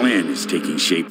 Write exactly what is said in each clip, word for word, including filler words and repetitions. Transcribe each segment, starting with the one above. plan is taking shape.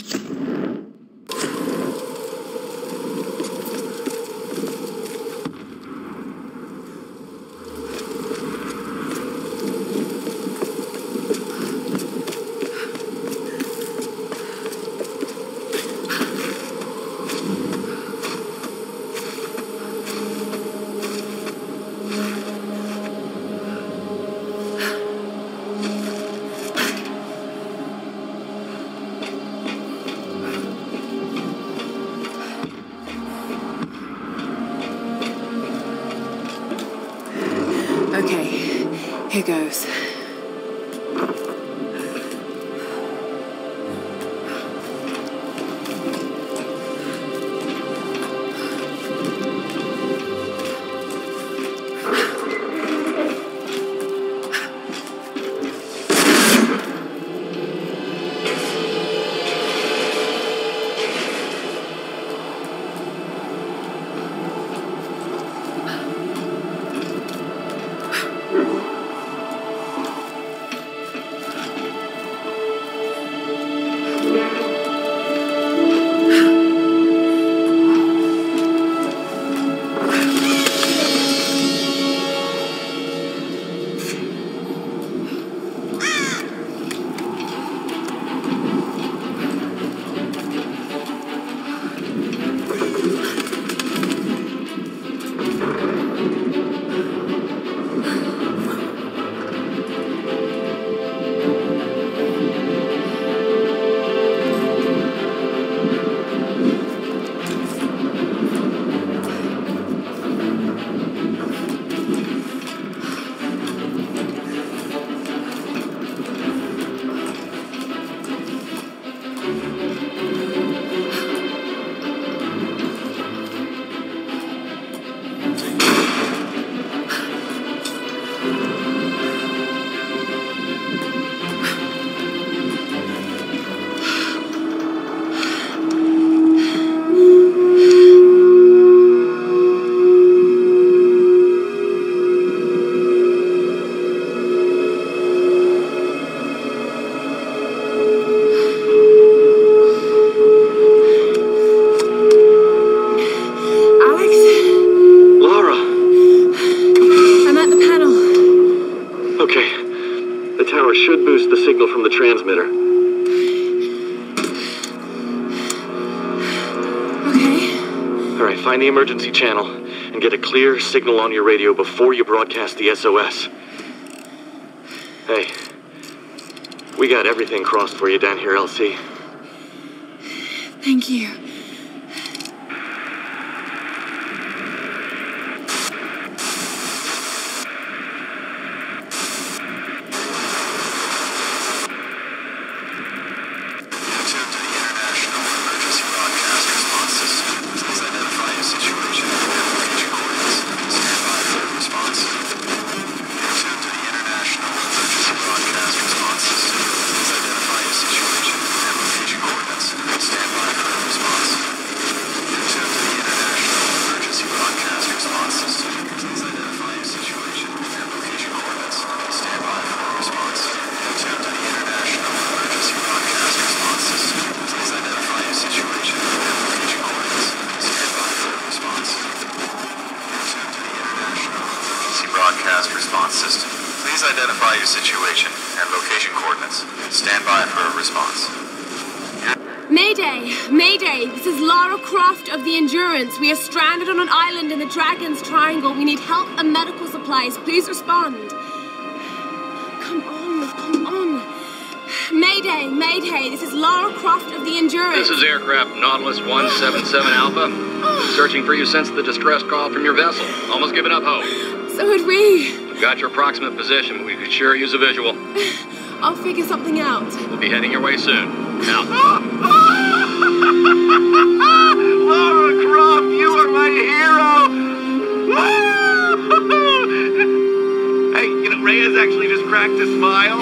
Emergency channel and get a clear signal on your radio before you broadcast the S O S. Hey, we got everything crossed for you down here, L C. Thank you. Please respond. Come on, come on. Mayday, Mayday, this is Lara Croft of the Endurance. This is aircraft Nautilus one seventy-seven Alpha. Searching for you since the distress call from your vessel. Almost given up hope. So had we. We've got your approximate position, but we could sure use a visual. I'll figure something out. We'll be heading your way soon. Now. Lara Croft, you are my hero! Reyes actually just cracked a smile.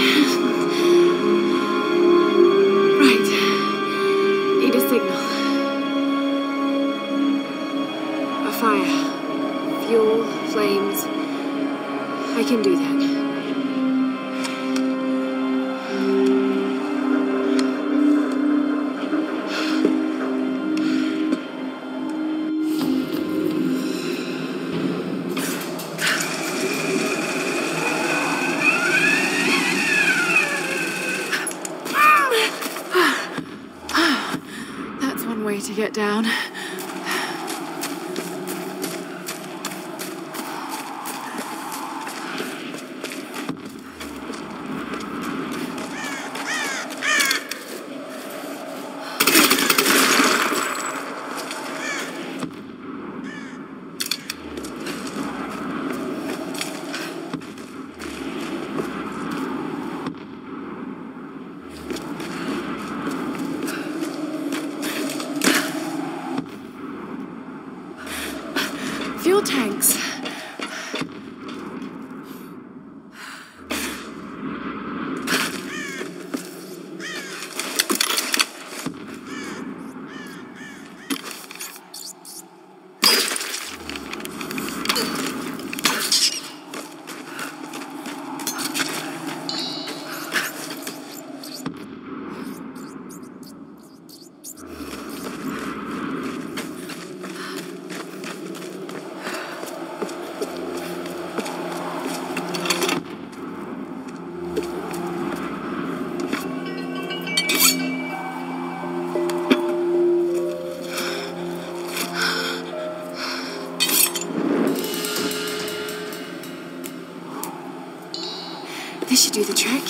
Right. Need a signal. A fire. Fuel, flames. I can do that. to get down. This should do the trick.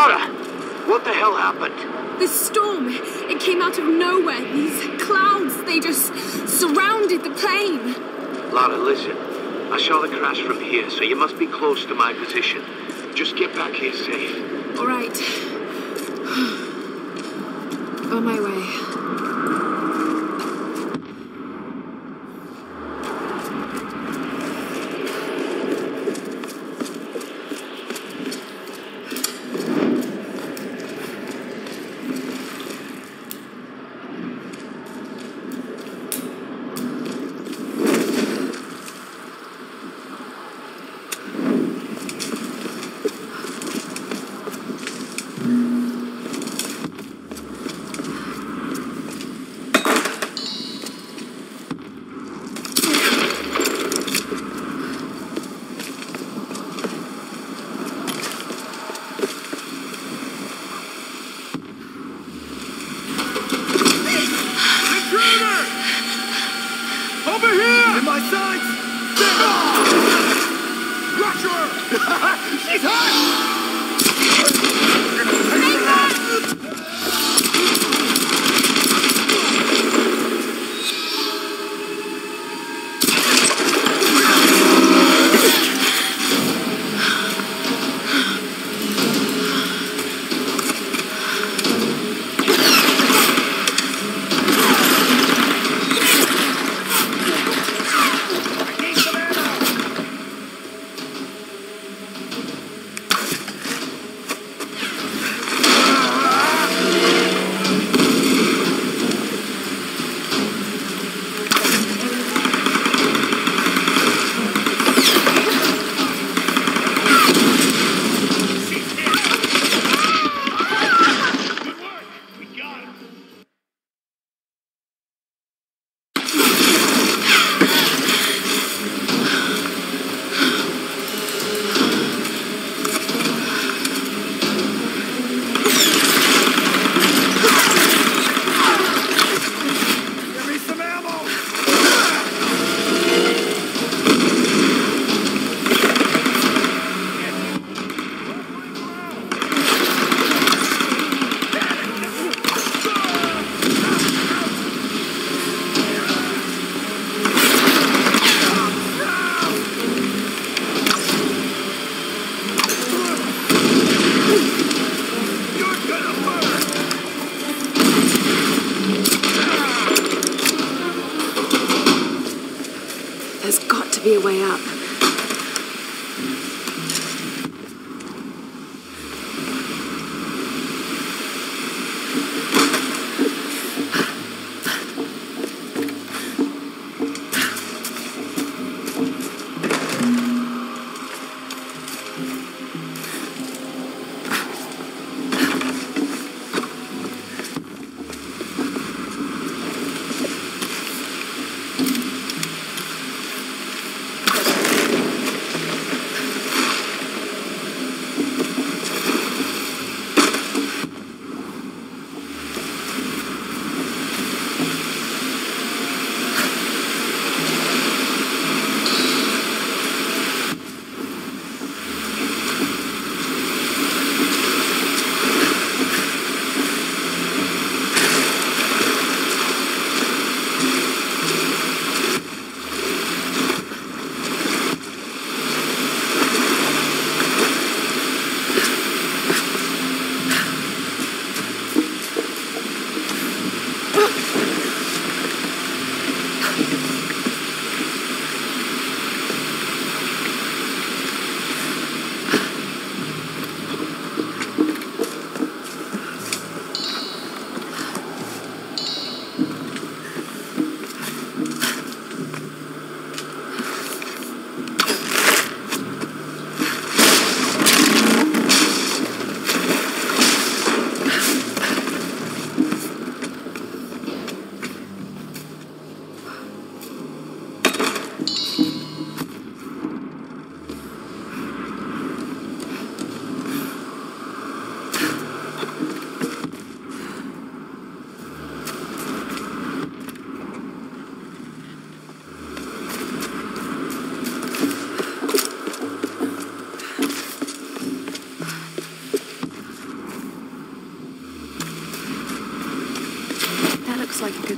Lara! What the hell happened? This storm, it came out of nowhere. These clouds, they just surrounded the plane. Lara, listen. I saw the crash from here, so you must be close to my position. Just get back here safe. All right. On my way.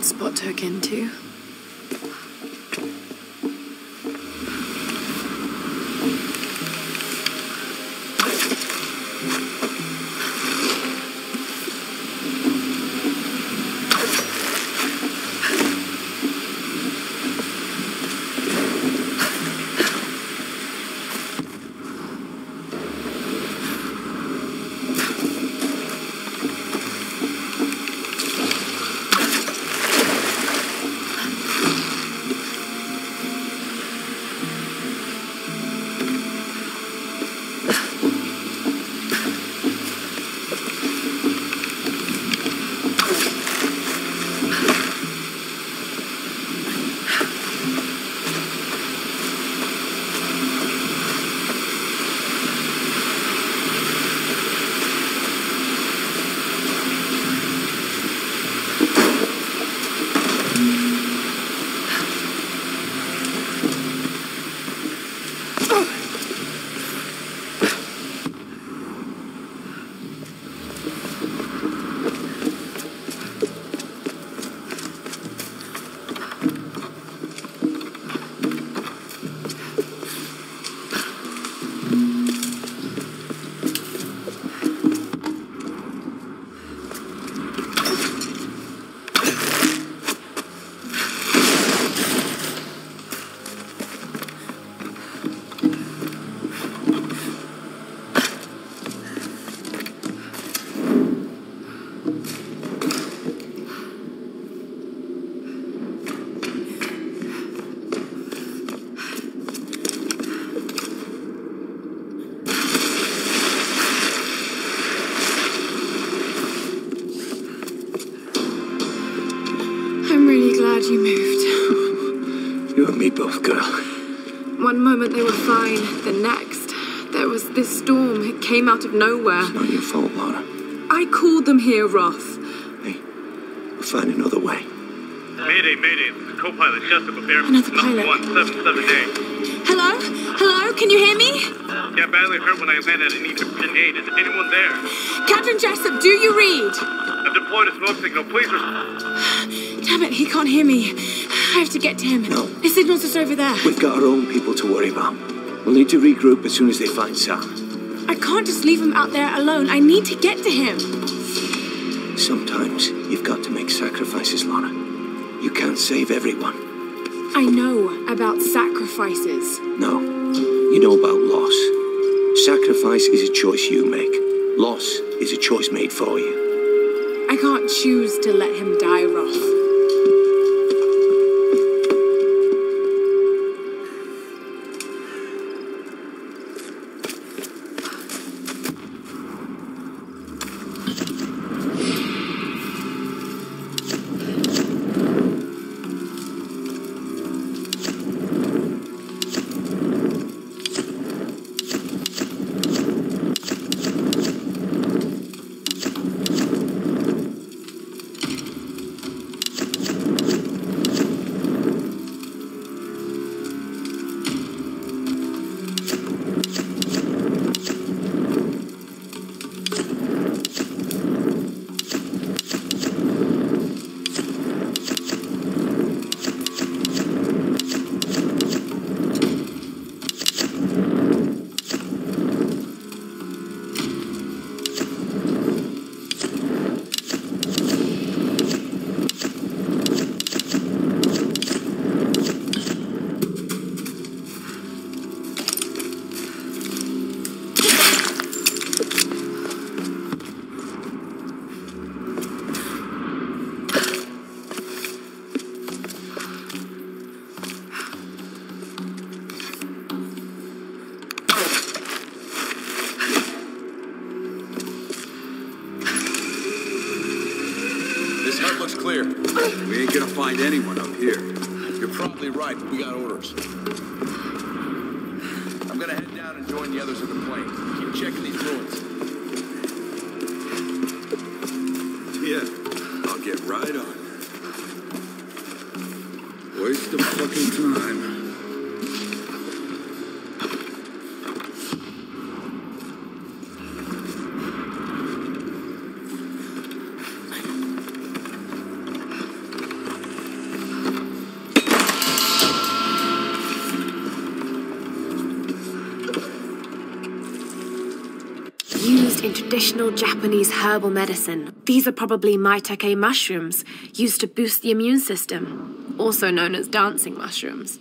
good spot to hook into. You moved. You and me both, girl. One moment they were fine, the next. There was this storm. It came out of nowhere. It's not your fault, Lara. I called them here, Roth. Hey, we'll find another way. Uh, mayday, mayday. The co-pilot Jessup up here. Another pilot. one seven seven eight. Hello? Hello? Can you hear me? Yeah, badly hurt when I landed in Egypt. Aid. Is anyone there? Captain Jessup, do you read? I've deployed a smoke signal. Please respond. Damn it, he can't hear me. I have to get to him. No. The signal's just over there. We've got our own people to worry about. We'll need to regroup as soon as they find Sam. I can't just leave him out there alone. I need to get to him. Sometimes you've got to make sacrifices, Lara. You can't save everyone. I know about sacrifices. No, you know about loss. Sacrifice is a choice you make. Loss is a choice made for you. I can't choose to let him die, Roth. Anyone up here. You're probably right, but we got orders. I'm gonna head down and join the others in the plane. Keep checking these ruins. Yeah, I'll get right on it. Waste of fucking time. rooted in traditional Japanese herbal medicine. These are probably maitake mushrooms, used to boost the immune system, also known as dancing mushrooms.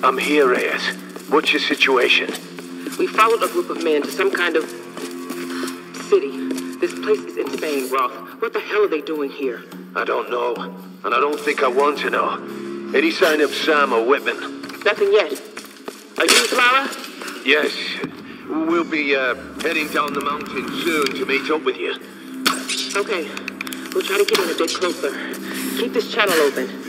I'm here, Reyes. What's your situation? We followed a group of men to some kind of city. This place is insane, Roth. What the hell are they doing here? I don't know, and I don't think I want to know. Any sign of Sam or Whitman? Nothing yet. Are you with Lara? Yes. We'll be uh, heading down the mountain soon to meet up with you. Okay. We'll try to get in a bit closer. Keep this channel open.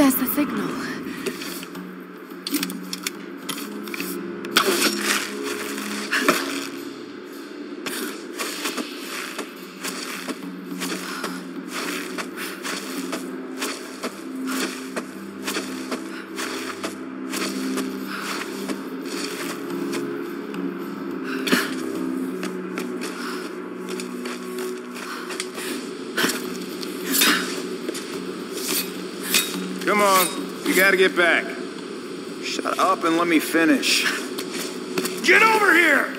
There's the signal. Come on, you gotta get back. Shut up and let me finish. Get over here!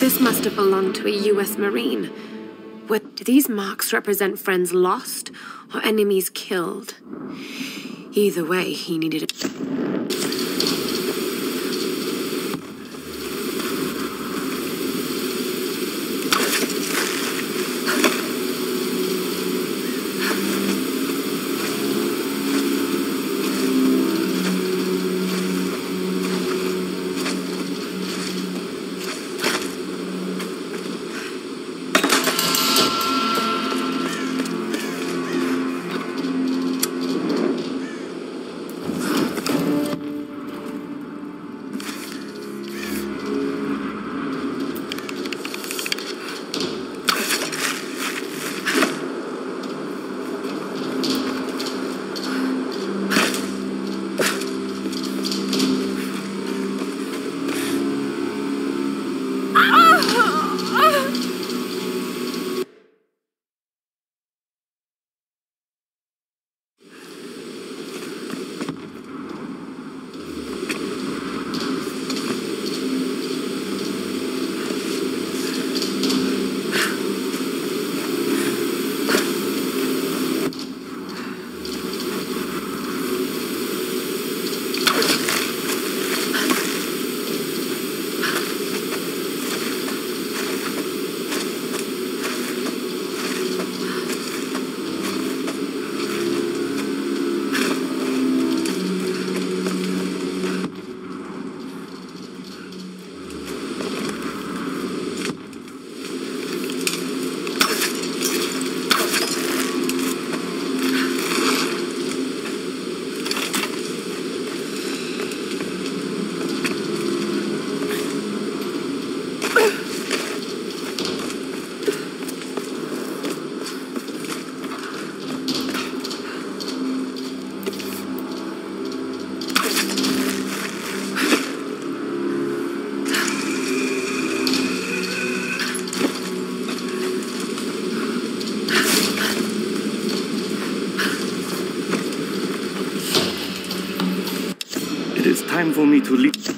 This must have belonged to a U S Marine. What do these marks represent? Friends lost or enemies killed? Either way, he needed it. Time for me to leave.